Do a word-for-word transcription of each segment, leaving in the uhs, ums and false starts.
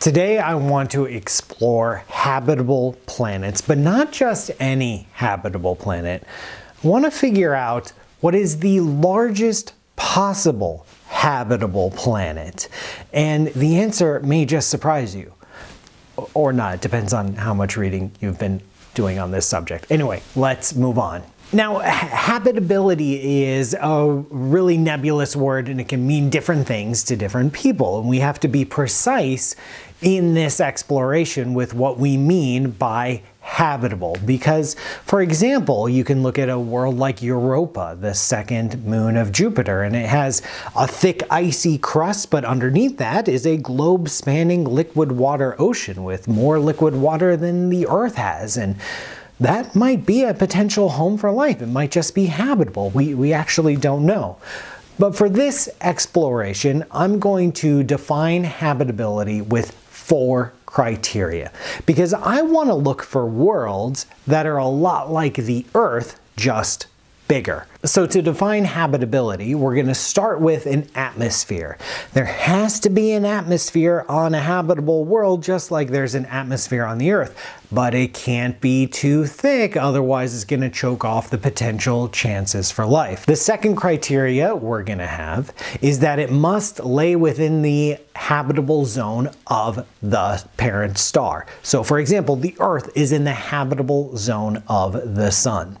Today I want to explore habitable planets, but not just any habitable planet. I want to figure out what is the largest possible habitable planet. And the answer may just surprise you. Or not, it depends on how much reading you've been doing on this subject. Anyway, let's move on. Now, habitability is a really nebulous word and it can mean different things to different people, and we have to be precise in this exploration with what we mean by habitable, because, for example, you can look at a world like Europa, the second moon of Jupiter, and it has a thick icy crust, but underneath that is a globe-spanning liquid water ocean with more liquid water than the Earth has, and that might be a potential home for life. It might just be habitable. We, we actually don't know. But for this exploration, I'm going to define habitability with four criteria, because I want to look for worlds that are a lot like the Earth, just bigger. So to define habitability, we're going to start with an atmosphere. There has to be an atmosphere on a habitable world, just like there's an atmosphere on the Earth, but it can't be too thick, otherwise it's going to choke off the potential chances for life. The second criteria we're going to have is that it must lay within the habitable zone of the parent star. So for example, the Earth is in the habitable zone of the Sun.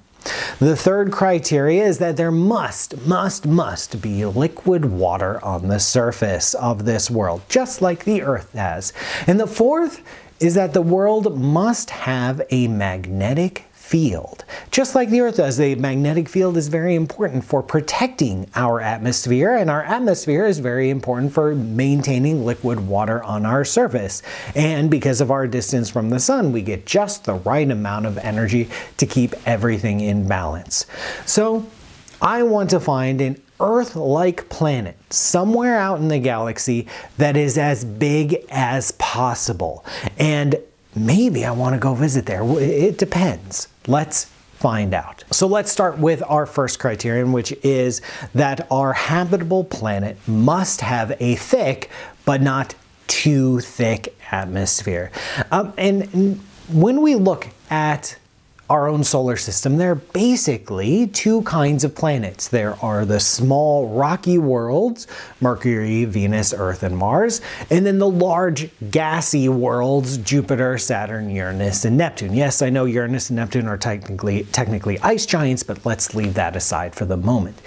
The third criteria is that there must, must, must be liquid water on the surface of this world, just like the Earth has. And the fourth is that the world must have a magnetic field. Just like the Earth does, the magnetic field is very important for protecting our atmosphere, and our atmosphere is very important for maintaining liquid water on our surface. And because of our distance from the Sun, we get just the right amount of energy to keep everything in balance. So I want to find an Earth-like planet somewhere out in the galaxy that is as big as possible. And maybe I want to go visit there. It depends. Let's find out. So let's start with our first criterion, which is that our habitable planet must have a thick, but not too thick, atmosphere. Um, and when we look at our own solar system, there are basically two kinds of planets. There are the small rocky worlds, Mercury, Venus, Earth, and Mars, and then the large gassy worlds, Jupiter, Saturn, Uranus, and Neptune. Yes, I know Uranus and Neptune are technically, technically ice giants, but let's leave that aside for the moment.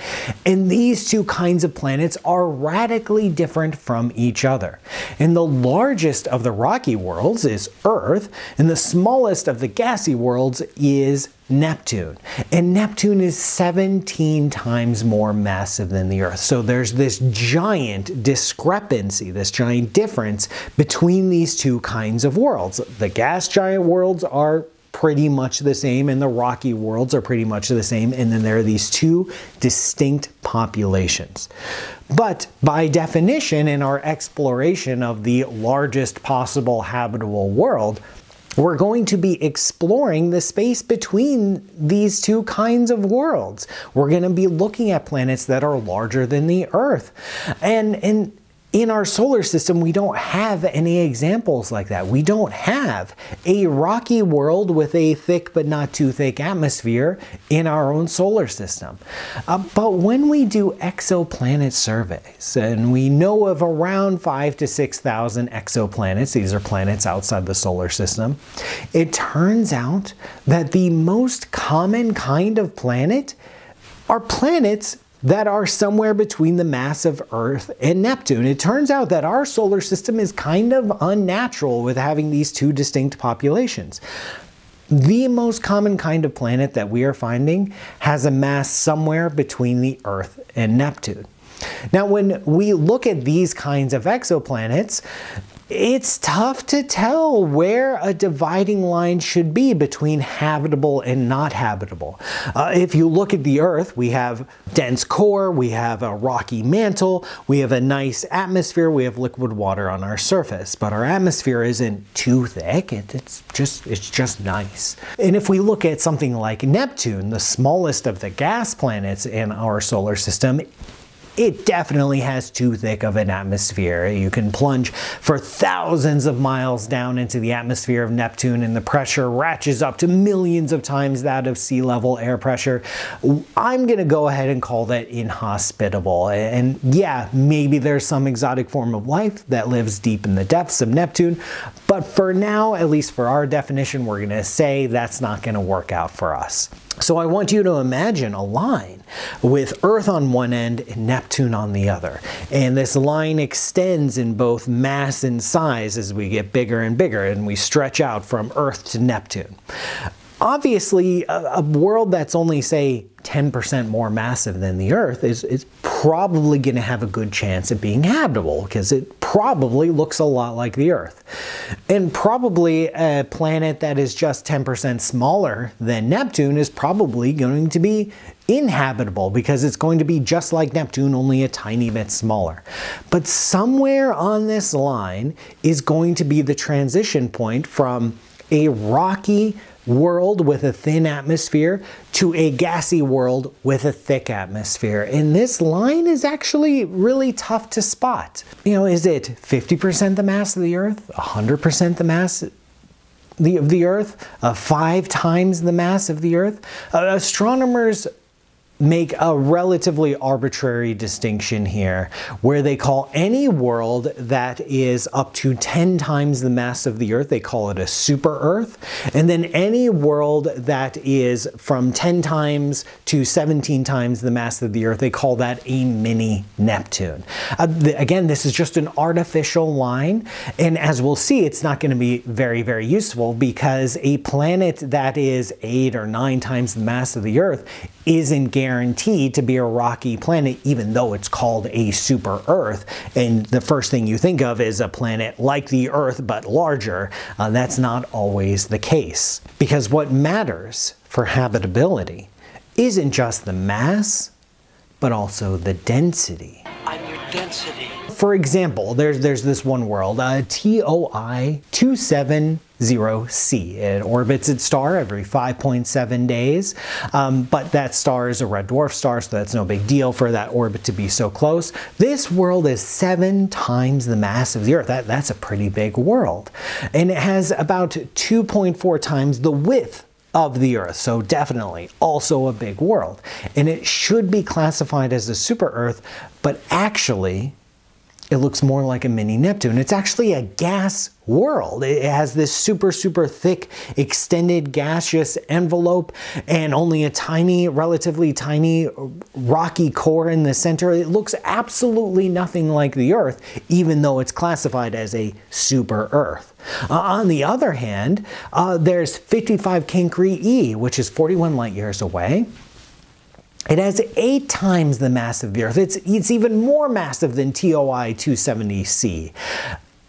And these two kinds of planets are radically different from each other. And the largest of the rocky worlds is Earth, and the smallest of the gassy worlds is is Neptune. And Neptune is seventeen times more massive than the Earth. So there's this giant discrepancy, this giant difference between these two kinds of worlds. The gas giant worlds are pretty much the same, and the rocky worlds are pretty much the same, and then there are these two distinct populations. But by definition, in our exploration of the largest possible habitable world, we're going to be exploring the space between these two kinds of worlds. We're going to be looking at planets that are larger than the Earth. And, and in our solar system, we don't have any examples like that. We don't have a rocky world with a thick but not too thick atmosphere in our own solar system. Uh, but when we do exoplanet surveys, and we know of around five to six thousand exoplanets, these are planets outside the solar system, it turns out that the most common kind of planet are planets that are somewhere between the mass of Earth and Neptune. It turns out that our solar system is kind of unnatural with having these two distinct populations. The most common kind of planet that we are finding has a mass somewhere between the Earth and Neptune. Now, when we look at these kinds of exoplanets, it's tough to tell where a dividing line should be between habitable and not habitable. Uh, if you look at the Earth, we have dense core, we have a rocky mantle, we have a nice atmosphere, we have liquid water on our surface, but our atmosphere isn't too thick, it, it's, just, it's just nice. And if we look at something like Neptune, the smallest of the gas planets in our solar system, it definitely has too thick of an atmosphere. You can plunge for thousands of miles down into the atmosphere of Neptune, and the pressure ratchets up to millions of times that of sea level air pressure. I'm gonna go ahead and call that inhospitable. And yeah, maybe there's some exotic form of life that lives deep in the depths of Neptune, but for now, at least for our definition, we're gonna say that's not gonna work out for us. So I want you to imagine a line with Earth on one end and Neptune on the other. And this line extends in both mass and size as we get bigger and bigger and we stretch out from Earth to Neptune. Obviously, a, a world that's only, say, ten percent more massive than the Earth is, is probably going to have a good chance of being habitable because it probably looks a lot like the Earth. And probably a planet that is just ten percent smaller than Neptune is probably going to be inhabitable because it's going to be just like Neptune, only a tiny bit smaller. But somewhere on this line is going to be the transition point from a rocky world with a thin atmosphere to a gassy world with a thick atmosphere. And this line is actually really tough to spot. You know, is it fifty percent the mass of the Earth, one hundred percent the mass of the Earth, uh, five times the mass of the Earth? Uh, astronomers make a relatively arbitrary distinction here where they call any world that is up to ten times the mass of the Earth, they call it a super Earth, and then any world that is from ten times to seventeen times the mass of the Earth, they call that a mini Neptune. Uh, th again, this is just an artificial line, and as we'll see, it's not going to be very, very useful because a planet that is eight or nine times the mass of the Earth isn't guaranteed to be a rocky planet, even though it's called a super Earth. And the first thing you think of is a planet like the Earth, but larger. Uh, that's not always the case. Because what matters for habitability isn't just the mass, but also the density. I'm your density. For example, there's, there's this one world, uh, T O I two seventy C. It orbits its star every five point seven days, um, but that star is a red dwarf star, so that's no big deal for that orbit to be so close. This world is seven times the mass of the Earth. That, that's a pretty big world. And it has about two point four times the width of the Earth, so definitely also a big world. And it should be classified as a super Earth, but actually, it looks more like a mini Neptune. It's actually a gas world. It has this super, super thick, extended gaseous envelope and only a tiny, relatively tiny rocky core in the center. It looks absolutely nothing like the Earth, even though it's classified as a super Earth. Uh, on the other hand, uh, there's fifty-five Cancri E, which is forty-one light years away. It has eight times the mass of the Earth. It's, it's even more massive than T O I two seventy C.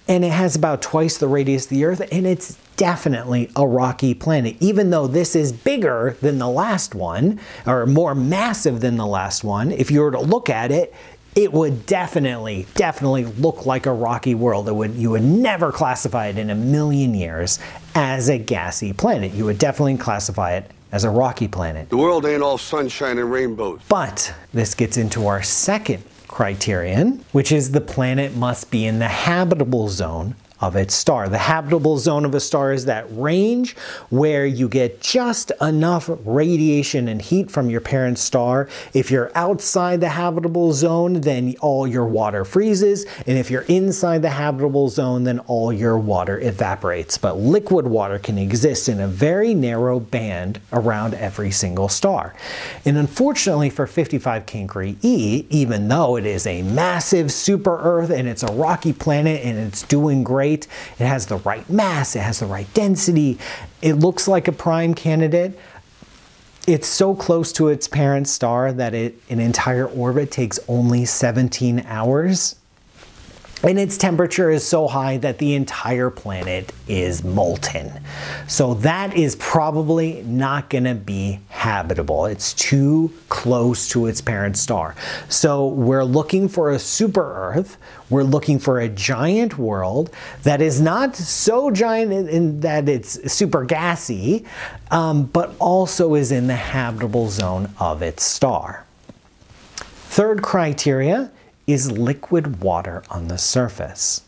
And it has about twice the radius of the Earth, and it's definitely a rocky planet, even though this is bigger than the last one, or more massive than the last one. If you were to look at it, it would definitely, definitely look like a rocky world. It would, you would never classify it in a million years as a gassy planet. You would definitely classify it as a rocky planet. The world ain't all sunshine and rainbows. But this gets into our second criterion, which is the planet must be in the habitable zone of its star. The habitable zone of a star is that range where you get just enough radiation and heat from your parent star. If you're outside the habitable zone, then all your water freezes, and if you're inside the habitable zone, then all your water evaporates. But liquid water can exist in a very narrow band around every single star. And unfortunately for fifty-five Cancri E, even though it is a massive super Earth and it's a rocky planet and it's doing great, it has the right mass, it has the right density, it looks like a prime candidate, it's so close to its parent star that it, an entire orbit takes only seventeen hours. And its temperature is so high that the entire planet is molten. So that is probably not gonna be habitable. It's too close to its parent star. So we're looking for a super Earth. We're looking for a giant world that is not so giant in, in that it's super gassy, um, but also is in the habitable zone of its star. Third criteria is liquid water on the surface.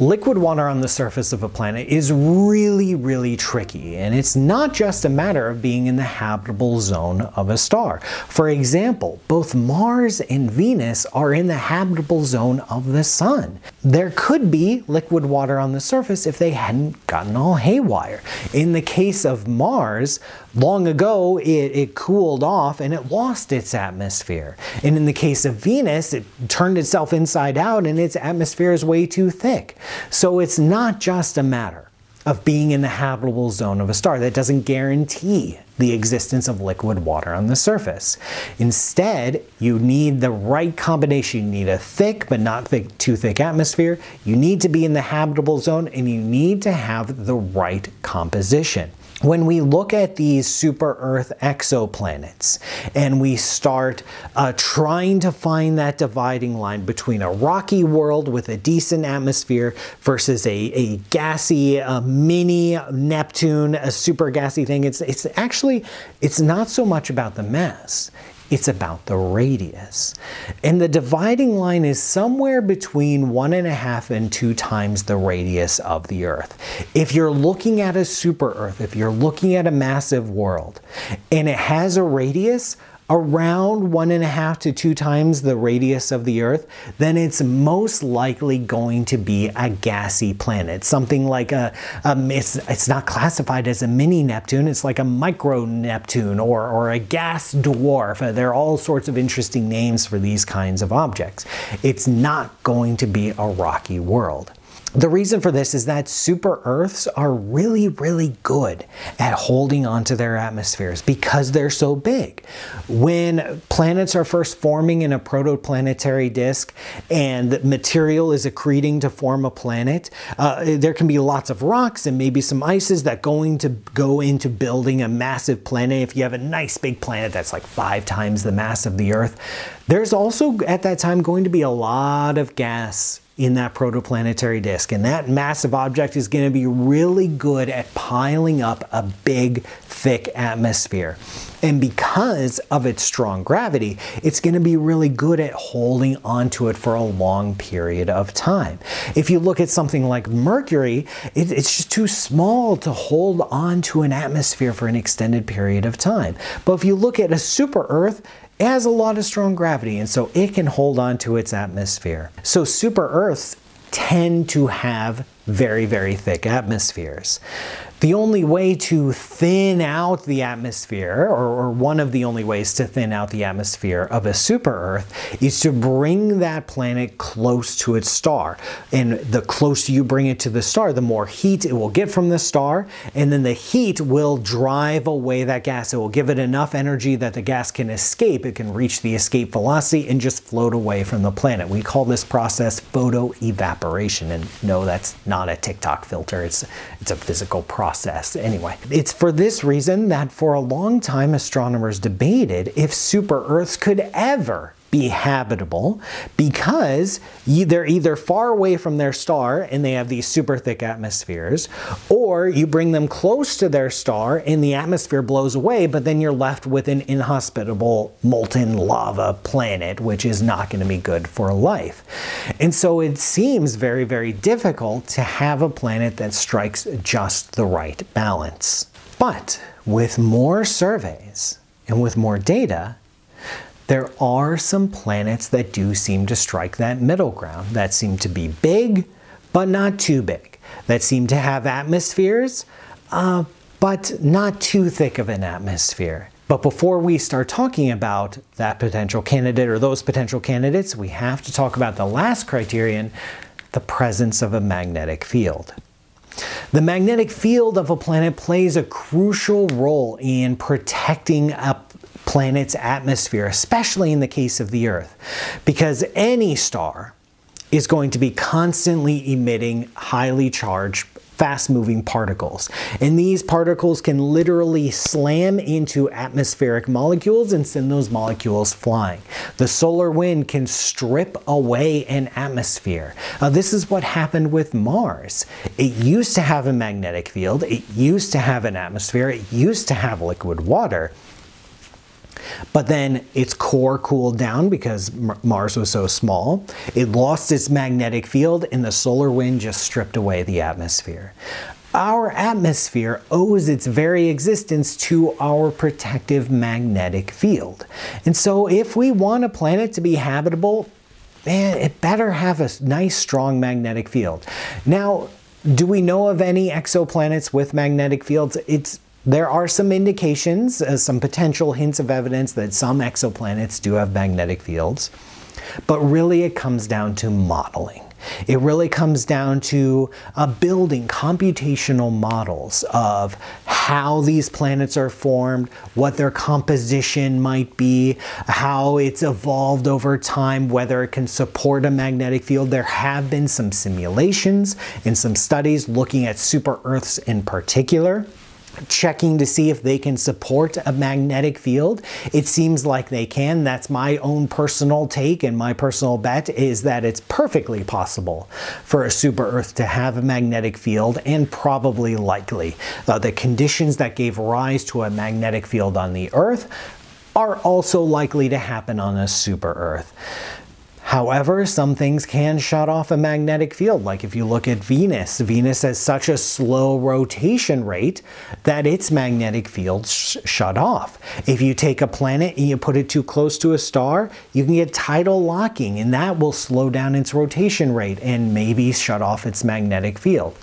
Liquid water on the surface of a planet is really, really tricky, and it's not just a matter of being in the habitable zone of a star. For example, both Mars and Venus are in the habitable zone of the Sun. There could be liquid water on the surface if they hadn't gotten all haywire. In the case of Mars, long ago it, it cooled off and it lost its atmosphere. And in the case of Venus, it turned itself inside out and its atmosphere is way too thick. So it's not just a matter of being in the habitable zone of a star. That doesn't guarantee the existence of liquid water on the surface. Instead, you need the right combination. You need a thick but not thick, too thick atmosphere. You need to be in the habitable zone, and you need to have the right composition. When we look at these super-Earth exoplanets and we start uh, trying to find that dividing line between a rocky world with a decent atmosphere versus a, a gassy uh, mini Neptune, a super gassy thing, it's, it's actually, it's not so much about the mass. It's about the radius. And the dividing line is somewhere between one and a half and two times the radius of the Earth. If you're looking at a super Earth, if you're looking at a massive world, and it has a radius around one and a half to two times the radius of the Earth, then it's most likely going to be a gassy planet. Something like a, a it's, it's not classified as a mini Neptune, it's like a micro Neptune or, or a gas dwarf. There are all sorts of interesting names for these kinds of objects. It's not going to be a rocky world. The reason for this is that super-Earths are really, really good at holding onto their atmospheres because they're so big. When planets are first forming in a protoplanetary disk and material is accreting to form a planet, uh, there can be lots of rocks and maybe some ices that going to go into building a massive planet. If you have a nice big planet that's like five times the mass of the Earth, there's also at that time going to be a lot of gas in that protoplanetary disk, and that massive object is going to be really good at piling up a big, thick atmosphere. And because of its strong gravity, it's going to be really good at holding onto it for a long period of time. If you look at something like Mercury, it, it's just too small to hold onto an atmosphere for an extended period of time. But if you look at a super Earth, it has a lot of strong gravity, and so it can hold on to its atmosphere. So super-Earths tend to have very, very thick atmospheres. The only way to thin out the atmosphere, or, or one of the only ways to thin out the atmosphere of a super-Earth, is to bring that planet close to its star. And the closer you bring it to the star, the more heat it will get from the star, and then the heat will drive away that gas. It will give it enough energy that the gas can escape. It can reach the escape velocity and just float away from the planet. We call this process photoevaporation, and no, that's not a TikTok filter. It's, it's a physical process. Process. Anyway, it's for this reason that for a long time astronomers debated if super-Earths could ever be habitable, because they're either far away from their star and they have these super thick atmospheres, or you bring them close to their star and the atmosphere blows away, but then you're left with an inhospitable molten lava planet, which is not going to be good for life. And so it seems very, very difficult to have a planet that strikes just the right balance. But with more surveys and with more data, there are some planets that do seem to strike that middle ground, that seem to be big, but not too big, that seem to have atmospheres, uh, but not too thick of an atmosphere. But before we start talking about that potential candidate or those potential candidates, we have to talk about the last criterion, the presence of a magnetic field. The magnetic field of a planet plays a crucial role in protecting a planet's atmosphere, especially in the case of the Earth, because any star is going to be constantly emitting highly charged, fast-moving particles. And these particles can literally slam into atmospheric molecules and send those molecules flying. The solar wind can strip away an atmosphere. Uh, this is what happened with Mars. It used to have a magnetic field, it used to have an atmosphere, it used to have liquid water. but then its core cooled down because Mars was so small. It lost its magnetic field, and the solar wind just stripped away the atmosphere. Our atmosphere owes its very existence to our protective magnetic field. And so if we want a planet to be habitable, man, it better have a nice, strong magnetic field. Now, do we know of any exoplanets with magnetic fields? It's There are some indications, uh, some potential hints of evidence that some exoplanets do have magnetic fields, but really it comes down to modeling. It really comes down to uh, building computational models of how these planets are formed, what their composition might be, how it's evolved over time, whether it can support a magnetic field. There have been some simulations and some studies looking at super Earths in particular, checking to see if they can support a magnetic field. It seems like they can. That's my own personal take, and my personal bet is that it's perfectly possible for a super Earth to have a magnetic field, and probably likely. Uh, the conditions that gave rise to a magnetic field on the Earth are also likely to happen on a super Earth. However, some things can shut off a magnetic field. Like if you look at Venus, Venus has such a slow rotation rate that its magnetic field sh shut off. If you take a planet and you put it too close to a star, you can get tidal locking, and that will slow down its rotation rate and maybe shut off its magnetic field.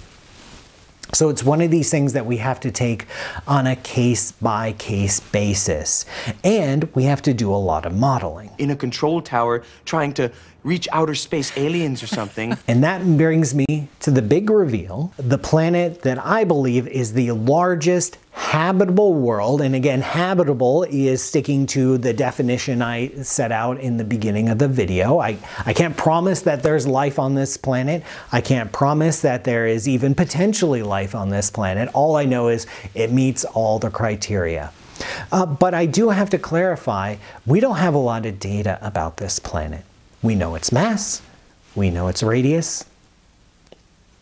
So it's one of these things that we have to take on a case-by-case basis, and we have to do a lot of modeling. In a control tower, trying to reach outer space aliens or something. And that brings me to the big reveal, the planet that I believe is the largest habitable world, and again, habitable is sticking to the definition I set out in the beginning of the video. I, I can't promise that there's life on this planet. I can't promise that there is even potentially life on this planet. All I know is it meets all the criteria. Uh, but I do have to clarify, we don't have a lot of data about this planet. We know its mass, we know its radius,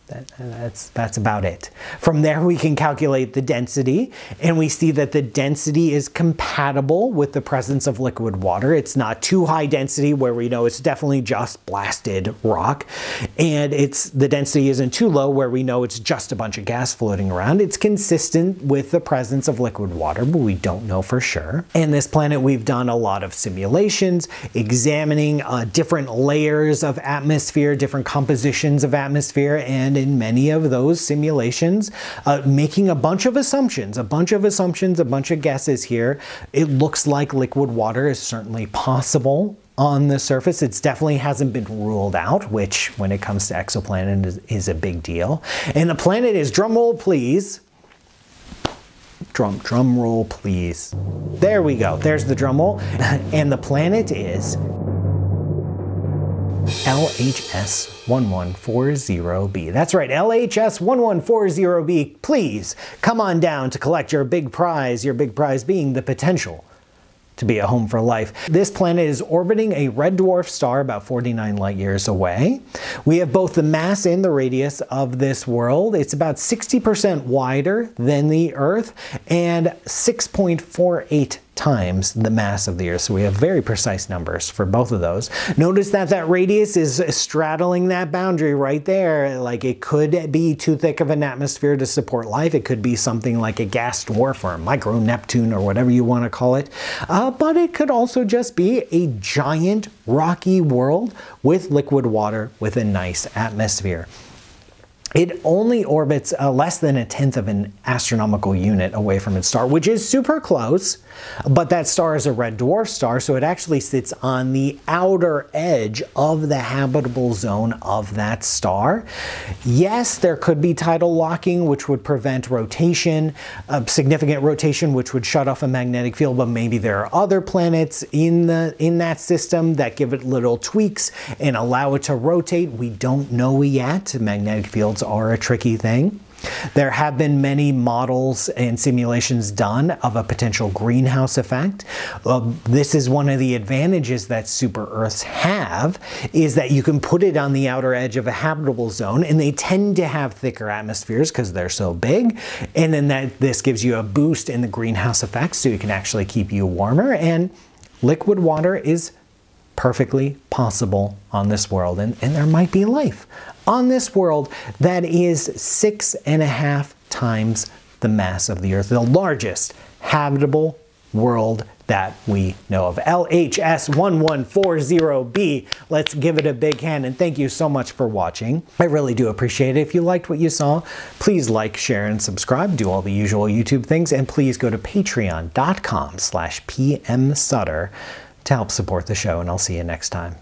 That, that's, that's about it. From there, we can calculate the density, and we see that the density is compatible with the presence of liquid water. It's not too high density where we know it's definitely just blasted rock, and it's, the density isn't too low where we know it's just a bunch of gas floating around. It's consistent with the presence of liquid water, but we don't know for sure. And this planet, we've done a lot of simulations, examining uh, different layers of atmosphere, different compositions of atmosphere, and in many of those simulations, uh, making a bunch of assumptions, a bunch of assumptions, a bunch of guesses here. It looks like liquid water is certainly possible on the surface. It definitely hasn't been ruled out, which when it comes to exoplanet is, is a big deal. And the planet is, drum roll please, drum, drum roll please. There we go, there's the drum roll. And the planet is L H S eleven forty b. That's right, L H S eleven forty b. Please come on down to collect your big prize, your big prize being the potential to be a home for life. This planet is orbiting a red dwarf star about forty-nine light years away. We have both the mass and the radius of this world. It's about sixty percent wider than the Earth and six point four eight times the mass of the Earth. So we have very precise numbers for both of those. Notice that that radius is straddling that boundary right there. Like it could be too thick of an atmosphere to support life. It could be something like a gas dwarf or a micro Neptune or whatever you want to call it. Uh, but it could also just be a giant rocky world with liquid water with a nice atmosphere. It only orbits uh, less than a tenth of an astronomical unit away from its star, which is super close, but that star is a red dwarf star, so it actually sits on the outer edge of the habitable zone of that star. Yes, there could be tidal locking, which would prevent rotation, uh, significant rotation, which would shut off a magnetic field, but maybe there are other planets in, the, in that system that give it little tweaks and allow it to rotate. We don't know yet. Magnetic fields are a tricky thing. There have been many models and simulations done of a potential greenhouse effect. Well, this is one of the advantages that super Earths have, is that you can put it on the outer edge of a habitable zone, and they tend to have thicker atmospheres because they're so big, and then that this gives you a boost in the greenhouse effect, so you can actually keep you warmer. And liquid water is perfectly possible on this world, and, and there might be life on this world that is six and a half times the mass of the Earth, the largest habitable world that we know of. L H S eleven forty b. Let's give it a big hand, and thank you so much for watching. I really do appreciate it. If you liked what you saw, please like, share, and subscribe. Do all the usual YouTube things, and please go to patreon dot com slash P M Sutter to help support the show, and I'll see you next time.